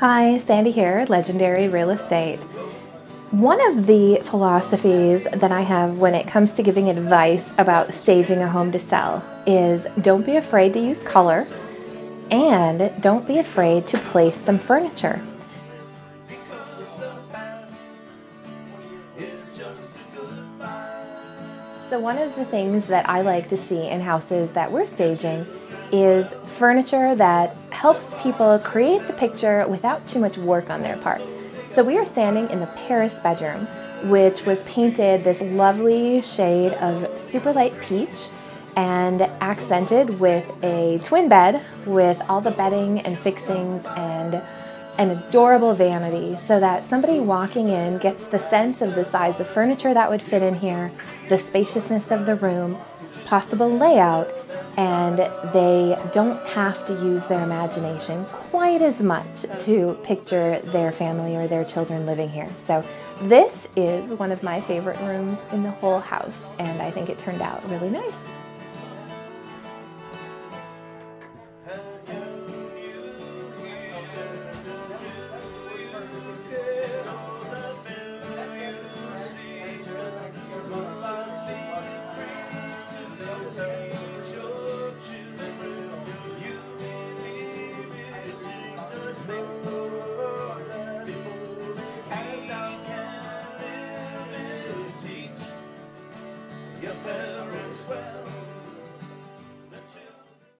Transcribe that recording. Hi, Sandy here, Legendary Real Estate. One of the philosophies that I have when it comes to giving advice about staging a home to sell is don't be afraid to use color and don't be afraid to place some furniture. So one of the things that I like to see in houses that we're staging is furniture that helps people create the picture without too much work on their part. So we are standing in the Paris bedroom, which was painted this lovely shade of super light peach and accented with a twin bed with all the bedding and fixings and an adorable vanity so that somebody walking in gets the sense of the size of furniture that would fit in here, the spaciousness of the room, possible layout, and they don't have to use their imagination quite as much to picture their family or their children living here. So this is one of my favorite rooms in the whole house, and I think it turned out really nice.